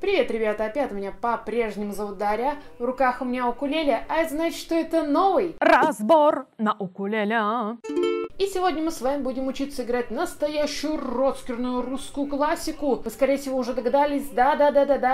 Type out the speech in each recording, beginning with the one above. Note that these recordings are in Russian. Привет, ребята, опять меня по-прежнему зовут Дарья, в руках у меня укулеле, а это значит, что это новый разбор на укулеле. И сегодня мы с вами будем учиться играть настоящую роцкерную русскую классику. Вы, скорее всего, уже догадались, да,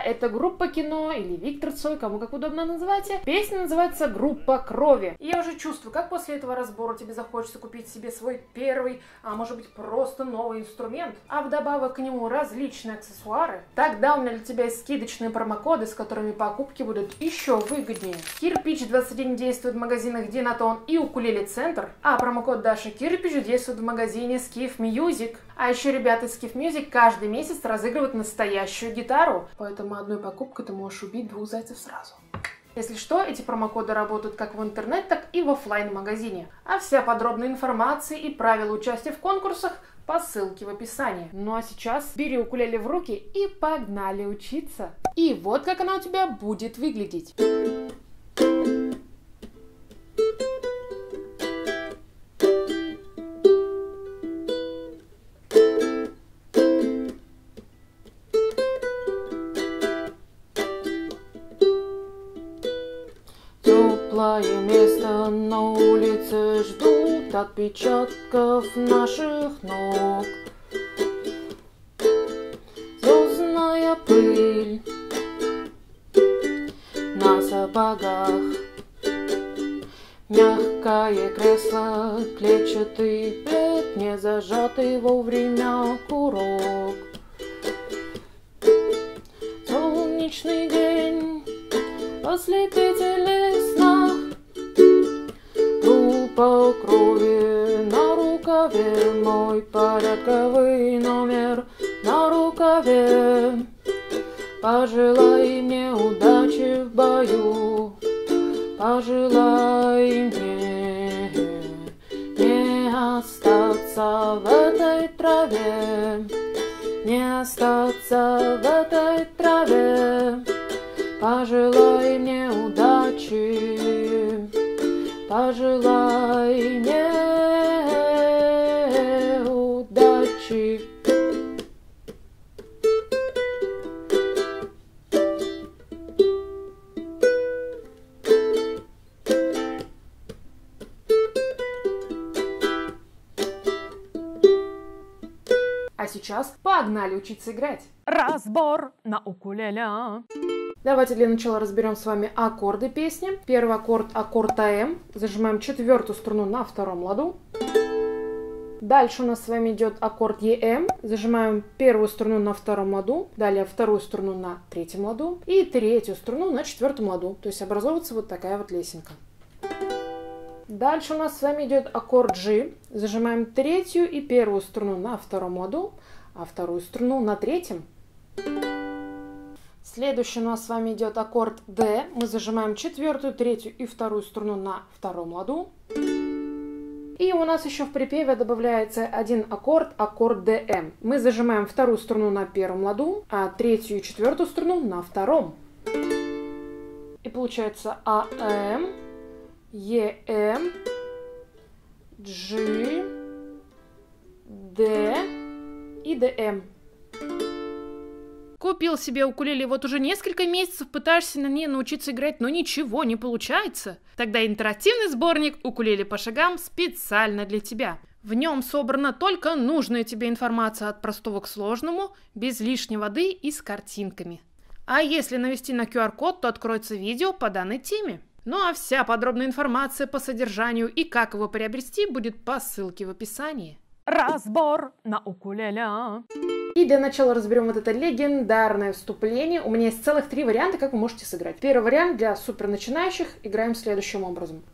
это группа «КИНО» или Виктор Цой, кому как удобно называйте. Песня называется «Группа крови». И я уже чувствую, как после этого разбора тебе захочется купить себе свой первый, а может быть просто новый инструмент, а вдобавок к нему различные аксессуары. Тогда у меня для тебя есть скидочные промокоды, с которыми покупки будут еще выгоднее. KIRPICH21 действует в магазинах Динатон и Укулеле Центр, а промокод Даша Кирпич действует в магазине Skiff Music. А еще ребята из Skiff Music каждый месяц разыгрывают настоящую гитару. Поэтому одной покупкой ты можешь убить двух зайцев сразу. Если что, эти промокоды работают как в интернет, так и в офлайн магазине. А вся подробная информация и правила участия в конкурсах по ссылке в описании. Ну а сейчас бери укулеле в руки и погнали учиться. И вот как она у тебя будет выглядеть. Теплое место на улице ждут отпечатков наших ног. Звездная пыль на сапогах, мягкое кресло, клетчатый плед, не зажатый вовремя курок. Солнечный день, ослепительный снах, группа крови на рукаве, мой порядковый номер на рукаве. Пожелай мне удачи в бою, пожелай мне не остаться в этой траве, не остаться в этой траве. Пожелай мне удачи, пожелай мне удачи. А сейчас погнали учиться играть. Разбор на укулеле. Давайте для начала разберем с вами аккорды песни. Первый аккорд – аккорд АМ. Зажимаем четвертую струну на втором ладу. Дальше у нас с вами идет аккорд ЕМ. Зажимаем первую струну на втором ладу. Далее вторую струну на третьем ладу. И третью струну на четвертом ладу. То есть образовывается вот такая вот лесенка. Дальше у нас с вами идет аккорд G. Зажимаем третью и первую струну на втором ладу, а вторую струну на третьем. Следующий у нас с вами идет аккорд D. Мы зажимаем четвертую, третью и вторую струну на втором ладу. И у нас еще в припеве добавляется один аккорд, аккорд DM. Мы зажимаем вторую струну на первом ладу, а третью и четвертую струну на втором. И получается АМ, ЕМ, G, D и ДМ. Купил себе укулеле, вот уже несколько месяцев пытаешься на ней научиться играть, но ничего не получается. Тогда интерактивный сборник «Укулеле по шагам» специально для тебя. В нем собрана только нужная тебе информация от простого к сложному, без лишней воды и с картинками. А если навести на QR-код, то откроется видео по данной теме. Ну а вся подробная информация по содержанию и как его приобрести будет по ссылке в описании. Разбор на укулеле. И для начала разберем вот это легендарное вступление. У меня есть целых три варианта, как вы можете сыграть. Первый вариант для супер начинающих. Играем следующим образом.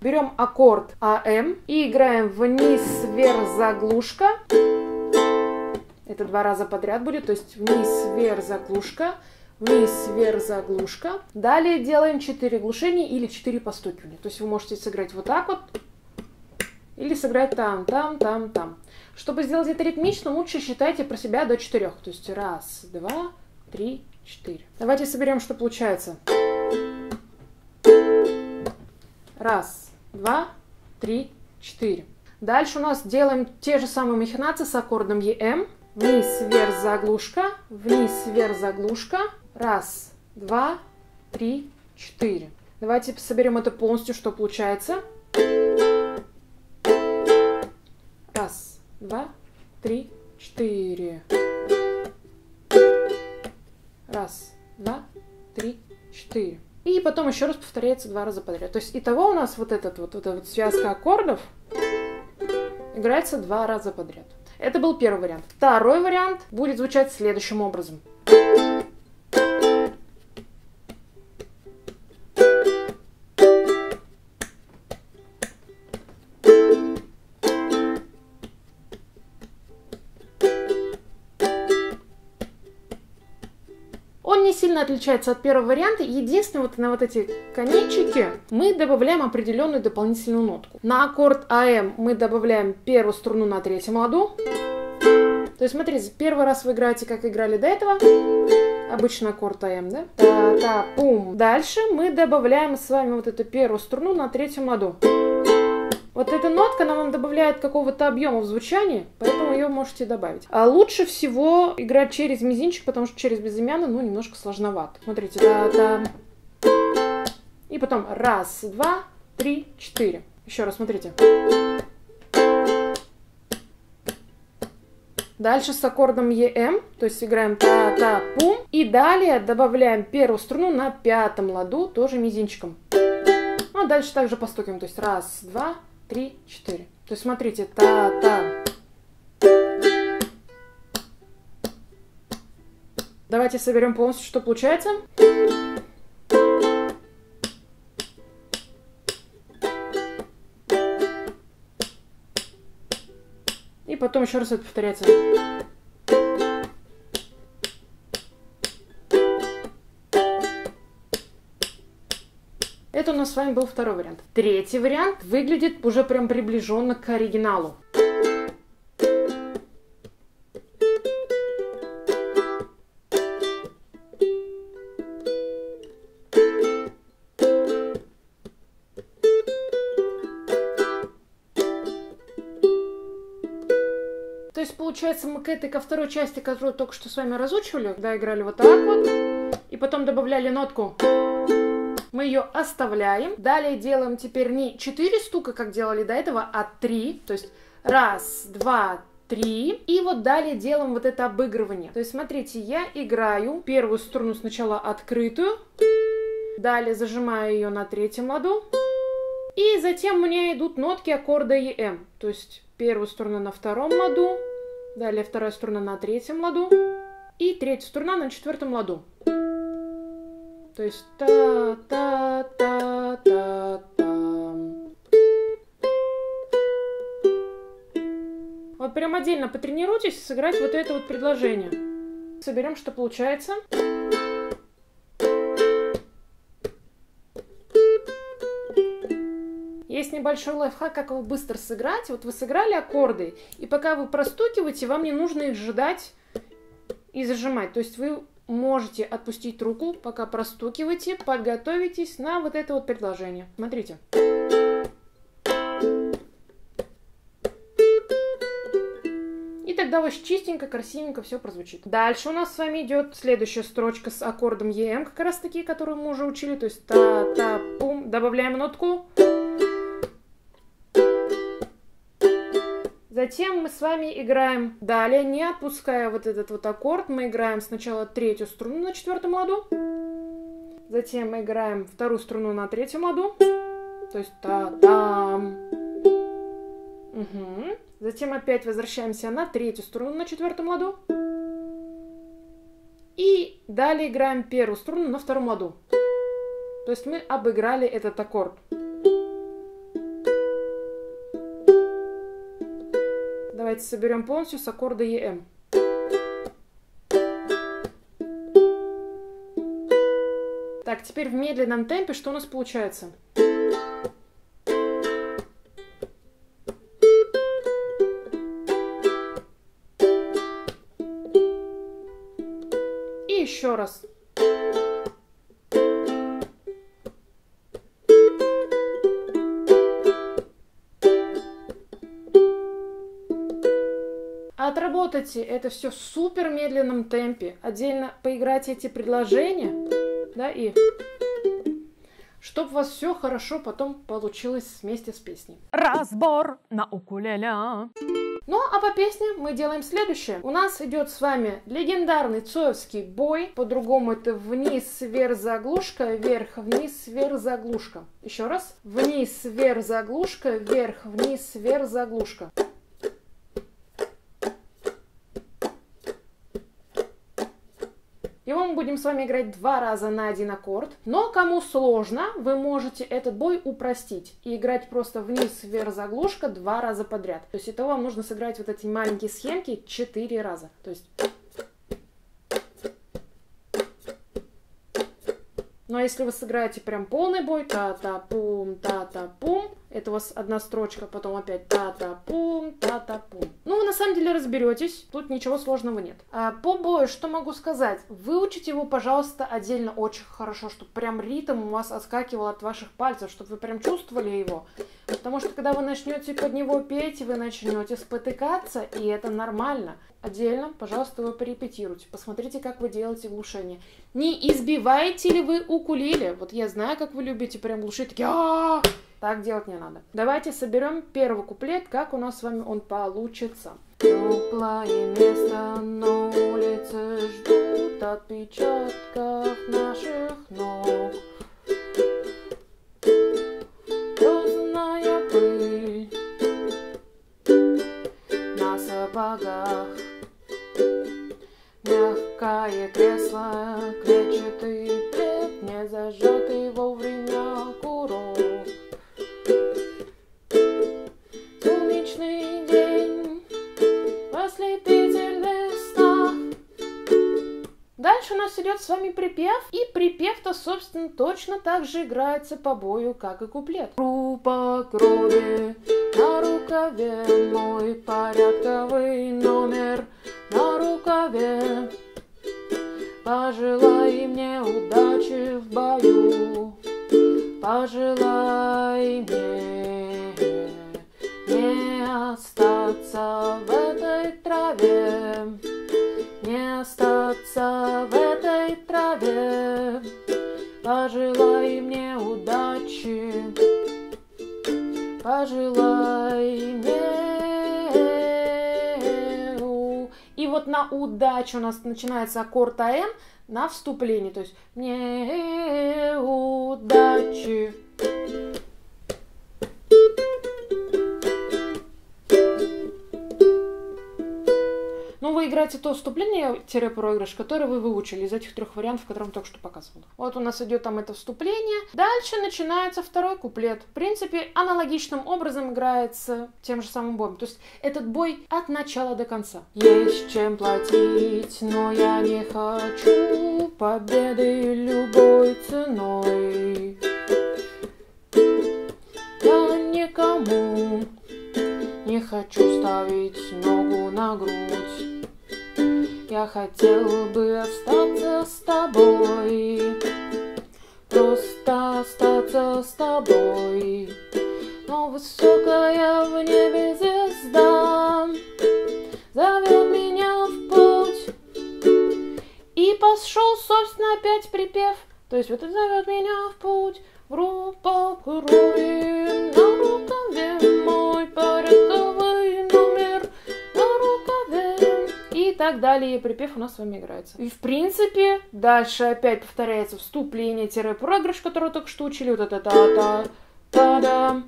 Берем аккорд АМ и играем вниз, вверх, заглушка. Это два раза подряд будет, то есть вниз, вверх, заглушка, вниз, вверх, заглушка. Далее делаем 4 глушения или 4 постукивания. То есть вы можете сыграть вот так вот или сыграть там. Чтобы сделать это ритмично, лучше считайте про себя до 4. То есть 1, 2, 3, 4. Давайте соберем, что получается. 1, 2, 3, 4. Дальше у нас делаем те же самые махинации с аккордом ЕМ. Вниз, вверх, заглушка. Вниз, вверх, заглушка. 1, 2, 3, 4. Давайте соберем это полностью, что получается. 1, 2, 3, 4. 1, 2, 3, 4. И потом еще раз повторяется 2 раза подряд. То есть итого у нас вот этот вот эта связка аккордов играется 2 раза подряд. Это был первый вариант. Второй вариант будет звучать следующим образом. Сильно отличается от первого варианта. Единственное, вот на вот эти конечики мы добавляем определенную дополнительную нотку. На аккорд АМ мы добавляем первую струну на 3-м ладу. То есть, смотрите, первый раз вы играете, как играли до этого. Обычный аккорд АМ, да? Та-та-пум. Дальше мы добавляем с вами вот эту первую струну на 3-м ладу. Вот эта нотка, она вам добавляет какого-то объема в звучании, поэтому ее можете добавить. А лучше всего играть через мизинчик, потому что через безымянный, ну, немножко сложновато. Смотрите, да-да. И потом 1, 2, 3, 4. Еще раз, смотрите. Дальше с аккордом ЕМ, то есть играем та-та-пум. И далее добавляем первую струну на 5-м ладу, тоже мизинчиком. Ну, а дальше также постукиваем, то есть 1, 2, 3, 4. То есть смотрите, та-та. Давайте соберем полностью, что получается. И потом еще раз это повторяется. Это у нас с вами был второй вариант. Третий вариант выглядит уже прям приближенно к оригиналу. То есть получается мы к этой, ко второй части, которую только что с вами разучивали, когда играли вот так вот, и потом добавляли нотку. Мы ее оставляем. Далее делаем теперь не 4 стука, как делали до этого, а 3. То есть 1, 2, 3. И вот далее делаем вот это обыгрывание. То есть смотрите, я играю первую струну сначала открытую. Далее зажимаю ее на 3-м ладу. И затем у меня идут нотки аккорда ЕМ. То есть первую струну на 2-м ладу. Далее вторая струна на 3-м ладу. И третья струна на 4-м ладу. То есть та-та-та-та-та. Вот прям отдельно потренируйтесь сыграть вот это вот предложение. Соберем, что получается. Есть небольшой лайфхак, как его быстро сыграть. Вот вы сыграли аккорды, и пока вы простукиваете, вам не нужно их ждать и зажимать. То есть вы можете отпустить руку, пока простукиваете, подготовитесь на вот это вот предложение. Смотрите. И тогда у вас чистенько, красивенько все прозвучит. Дальше у нас с вами идет следующая строчка с аккордом ЕМ, как раз таки, которую мы уже учили. То есть та-та-пум. Добавляем нотку. Затем мы с вами играем далее, не отпуская вот этот вот аккорд. Мы играем сначала 3-ю струну на 4-м ладу. Затем мы играем 2-ю струну на 3-м ладу. То есть та-там. Угу. Затем опять возвращаемся на 3-ю струну на 4-м ладу. И далее играем 1-ю струну на 2-м ладу. То есть мы обыграли этот аккорд. Давайте соберем полностью с аккорда ЕМ. Так, теперь в медленном темпе что у нас получается? И еще раз. Отработайте это все в супер медленном темпе. Отдельно поиграйте эти предложения, да, и чтобы у вас все хорошо потом получилось вместе с песней. Разбор на укулеле. Ну, а по песне мы делаем следующее. У нас идет с вами легендарный цоевский бой. По-другому это вниз-вверх заглушка, вверх-вниз, вверх заглушка. Еще раз. Вниз-вверх заглушка, вверх-вниз, вверх заглушка. Его мы будем с вами играть 2 раза на 1 аккорд. Но кому сложно, вы можете этот бой упростить и играть просто вниз-вверх заглушка 2 раза подряд. То есть итого вам нужно сыграть вот эти маленькие схемки 4 раза. То есть... Ну а если вы сыграете прям полный бой, та-та-пум, та-та-пум, это у вас 1 строчка, потом опять та-та-пум, та-та-пум. Ну, вы на самом деле разберетесь, тут ничего сложного нет. А по бою что могу сказать? Выучите его, пожалуйста, отдельно очень хорошо, чтобы прям ритм у вас отскакивал от ваших пальцев, чтобы вы прям чувствовали его. Потому что когда вы начнете под него петь, вы начнете спотыкаться, и это нормально. Отдельно, пожалуйста, вы порепетируйте, посмотрите, как вы делаете глушение. Не избиваете ли вы укулеле? Вот я знаю, как вы любите прям глушить, такие а-а-а! Так делать не надо. Давайте соберем первый куплет, как у нас с вами он получится. Теплое место на улице ждут отпечатков наших ног. Розная пыль на сапогах. Мягкое кресло, клетчатый плед, не зажатый вовремя курок. Солнечный день в ослепительных снах. Дальше у нас идет с вами припев, и припев-то, собственно, точно так же играется по бою, как и куплет. Группа крови на рукаве, мой порядковый номер. На рукаве пожелай мне удачи в бою, пожелай мне не остаться в этой траве, не остаться в этой траве, пожелай мне удачи, пожелай мне. И вот на удачу у нас начинается аккорд АМ на вступлении. То есть мне удачи. Ну, вы играете то вступление-проигрыш, который вы выучили из этих 3 вариантов, которые я только что показывала. Вот у нас идет там это вступление. Дальше начинается 2-й куплет. В принципе, аналогичным образом играется тем же самым боем. То есть этот бой от начала до конца. Есть чем платить, но я не хочу победы любой ценой. Я никому не хочу ставить ногу на грудь. Я хотел бы остаться с тобой, просто остаться с тобой. Но высокая в небе звезда зовет меня в путь. И пошел, собственно, опять припев. То есть вот это зовет меня в путь. Группа крови на рукаве, мой порядковый номер на рукаве. И так далее, припев у нас с вами играется. И в принципе, дальше опять повторяется вступление-проигрыш, который только что учили. Вот это та-та-та-да.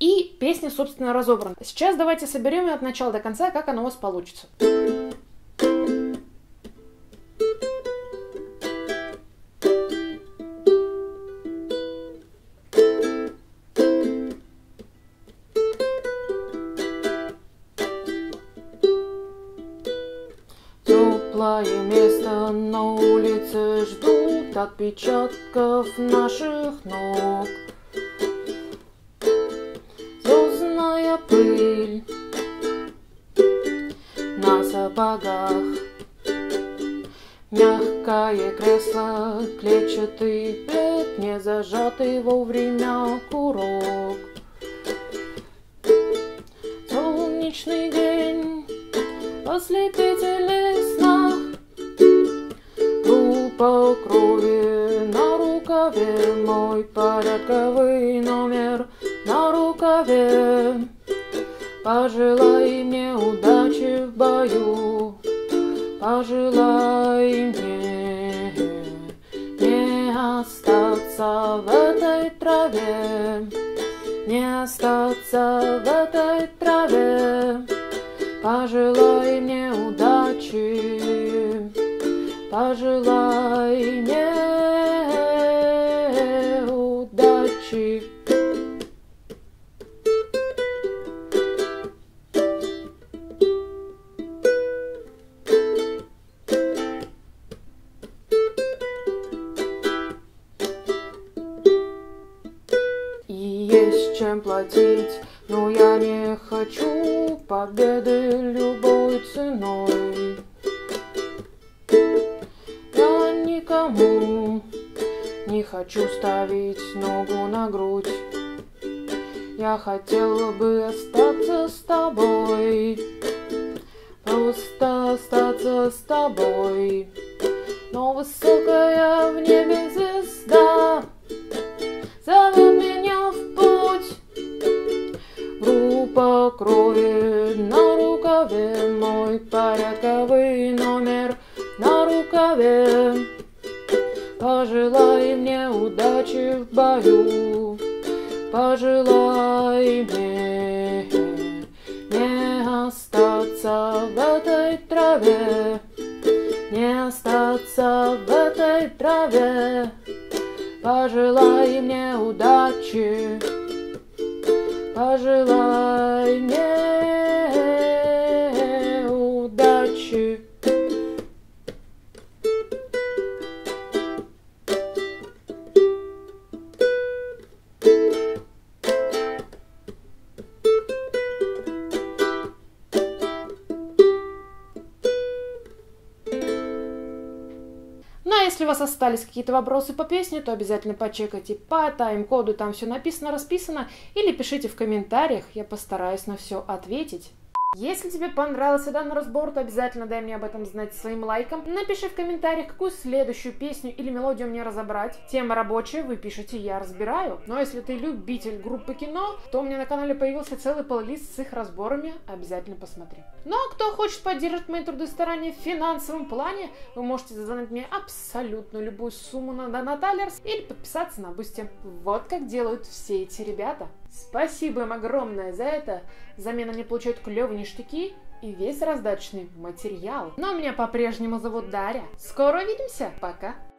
И песня, собственно, разобрана. Сейчас давайте соберем ее от начала до конца, как она у вас получится. Место на улице ждут отпечатков наших ног. Звездная пыль на сапогах. Мягкое кресло, клетчатый плед, не зажатый вовремя курок. Солнечный день, ослепительный снах, группа крови на рукаве, мой порядковый номер на рукаве. Пожелай мне удачи в бою, пожелай мне не остаться в этой траве, не остаться в этой траве. Пожелай мне удачи, пожелай мне удачи. Чем платить, но я не хочу победы любой ценой. Я никому не хочу ставить ногу на грудь. Я хотела бы остаться с тобой, просто остаться с тобой. Но высокая в небе звезда зовет меня в путь. Группа крови на рукаве, мой порядковый номер на рукаве. Пожелай мне удачи в бою, пожелай мне не остаться в этой траве, не остаться в этой траве. Пожелай мне удачи, пожелай мне удачи. Если у вас остались какие-то вопросы по песне, то обязательно почекайте по тайм-коду, там все написано, расписано, или пишите в комментариях, я постараюсь на все ответить. Если тебе понравился данный разбор, то обязательно дай мне об этом знать своим лайком. Напиши в комментариях, какую следующую песню или мелодию мне разобрать. Тема рабочая, вы пишите, я разбираю. Но если ты любитель группы Кино, то у меня на канале появился целый плейлист с их разборами, обязательно посмотри. Ну а кто хочет поддерживать мои труды и старания в финансовом плане, вы можете задонать мне абсолютно любую сумму на Донаталерс или подписаться на Boosty. Вот как делают все эти ребята. Спасибо им огромное за это. Взамен они получают клевые ништяки и весь раздаточный материал. Но меня по-прежнему зовут Дарья. Скоро увидимся. Пока.